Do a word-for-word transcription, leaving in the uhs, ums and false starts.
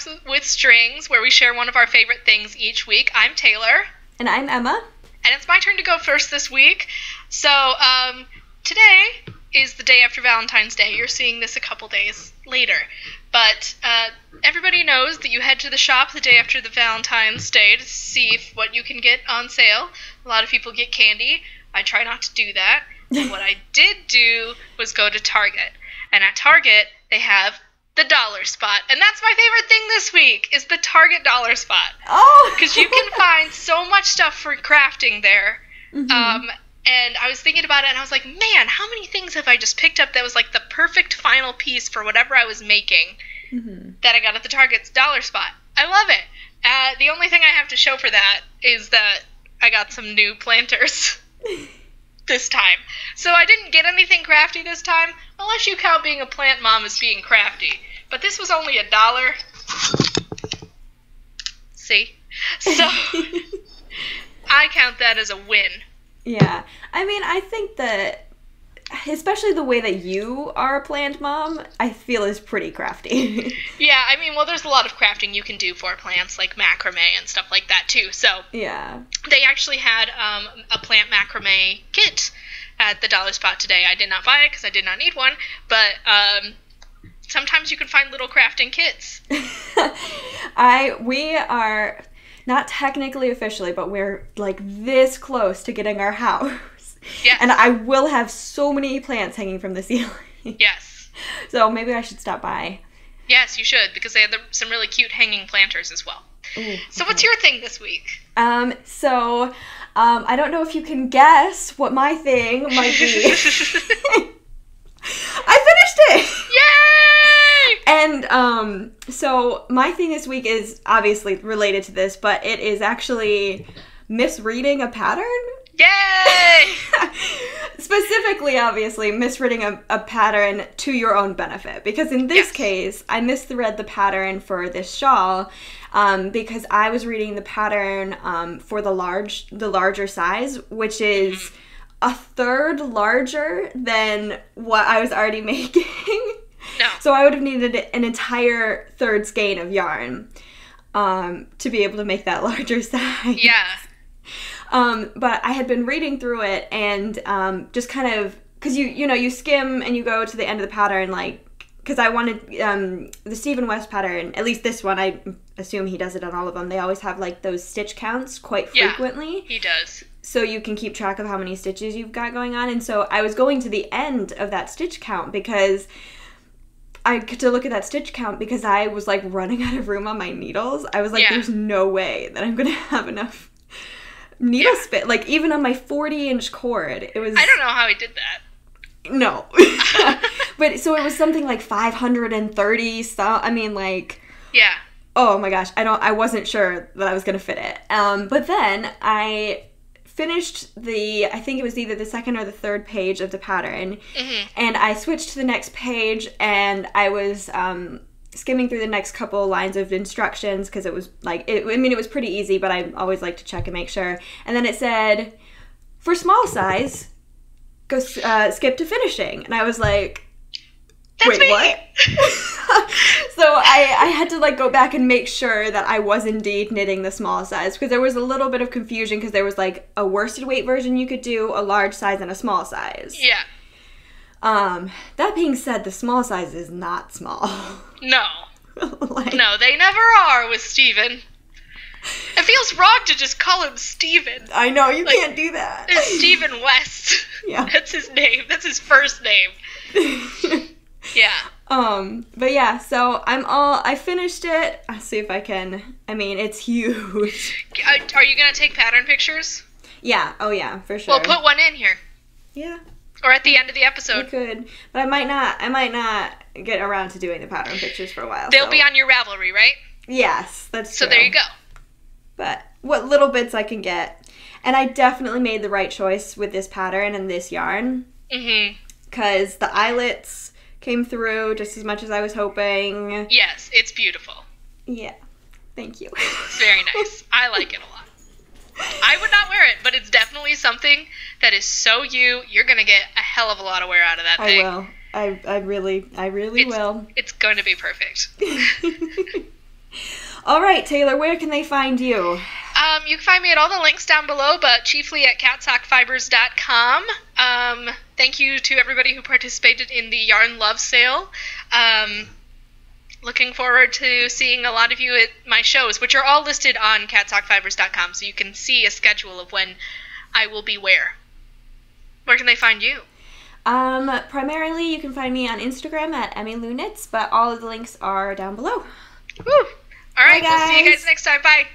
Scraps with Strings, where we share one of our favorite things each week. I'm Taylor. And I'm Emma. And it's my turn to go first this week. So um, today is the day after Valentine's Day. You're seeing this a couple days later. But uh, everybody knows that you head to the shop the day after the Valentine's Day to see if what you can get on sale. A lot of people get candy. I try not to do that. But what I did do was go to Target. And at Target, they have the dollar spot. And that's my favorite thing this week, is the Target dollar spot. Oh! Because you can find so much stuff for crafting there. Mm-hmm. Um, and I was thinking about it, and I was like, man, how many things have I just picked up that was like the perfect final piece for whatever I was making mm-hmm. that I got at the Target's dollar spot? I love it. Uh, the only thing I have to show for that is that I got some new planters this time. So I didn't get anything crafty this time, unless you count being a plant mom as being crafty. But this was only a dollar. See? So I count that as a win. Yeah. I mean, I think that especially the way that you are a plant mom, I feel is pretty crafty. Yeah, I mean, well, there's a lot of crafting you can do for plants, like macrame and stuff like that, too. So yeah, they actually had um, a plant macrame kit at the dollar spot today. I did not buy it because I did not need one, but um, sometimes you can find little crafting kits. I, we are not technically officially, but we're like this close to getting our house. Yes. And I will have so many plants hanging from the ceiling. Yes. So maybe I should stop by. Yes, you should, because they have the, some really cute hanging planters as well. Ooh, so okay. What's your thing this week? Um, so um, I don't know if you can guess what my thing might be. I finished it! Yay! And um, so my thing this week is obviously related to this, but it is actually misreading a pattern. Yay! Specifically, obviously, misreading a, a pattern to your own benefit. Because in this yes. case, I misread the pattern for this shawl um, because I was reading the pattern um, for the large, the larger size, which is mm-hmm. a third larger than what I was already making. No. So I would have needed an entire third skein of yarn um, to be able to make that larger size. Yeah. Um, but I had been reading through it and um, just kind of, because you you know, you skim and you go to the end of the pattern, like, because I wanted um, the Stephen West pattern, at least this one, I assume he does it on all of them. They always have, like, those stitch counts quite frequently. Yeah, he does. So you can keep track of how many stitches you've got going on. And so I was going to the end of that stitch count because I had to look at that stitch count because I was, like, running out of room on my needles. I was like, yeah. There's no way that I'm going to have enough needle yeah. spit, like, even on my forty inch cord, it was. I don't know how he did that. No. But so it was something like five hundred thirty, so I mean, like, yeah. Oh my gosh, I don't I wasn't sure that I was gonna fit it. Um but then I finished the I think it was either the second or the third page of the pattern, mm-hmm. and I switched to the next page, and I was um skimming through the next couple lines of instructions because it was like, it, I mean, it was pretty easy, but I always like to check and make sure. And then it said, for small size, go uh, skip to finishing. And I was like, That's wait, me. What? So I, I had to like go back and make sure that I was indeed knitting the small size because there was a little bit of confusion because there was like a worsted weight version you could do, a large size, and a small size. Yeah. Um, that being said, the small size is not small. No. Like, no, they never are with Steven. It feels wrong to just call him Steven. I know, you like, can't do that. It's Stephen West. Yeah. That's his name. That's his first name. Yeah. Um, but yeah, so I'm all, I finished it. I'll see if I can, I mean, it's huge. Are you going to take pattern pictures? Yeah. Oh yeah, for sure. Well, put one in here. Yeah. Or at the end of the episode. You could. But I might not I might not get around to doing the pattern pictures for a while. They'll so. be on your Ravelry, right? Yes, that's so true. So there you go. But what little bits I can get. And I definitely made the right choice with this pattern and this yarn. Mm-hmm. Because the eyelets came through just as much as I was hoping. Yes, it's beautiful. Yeah. Thank you. It's very nice. I like it a lot. I would not wear it, but it's definitely something that is so you. You're going to get a hell of a lot of wear out of that thing. I will. I, I really, I really it's, will. It's going to be perfect. All right, Taylor, where can they find you? Um, you can find me at all the links down below, but chiefly at cat sock fibers dot com. Um, thank you to everybody who participated in the Yarn Love Sale. Um, looking forward to seeing a lot of you at my shows, which are all listed on cat sock fibers dot com, so you can see a schedule of when I will be where. Where can they find you? Um, primarily, you can find me on Instagram at emmylunitz, but all of the links are down below. Woo! All right, we'll see you guys next time. Bye.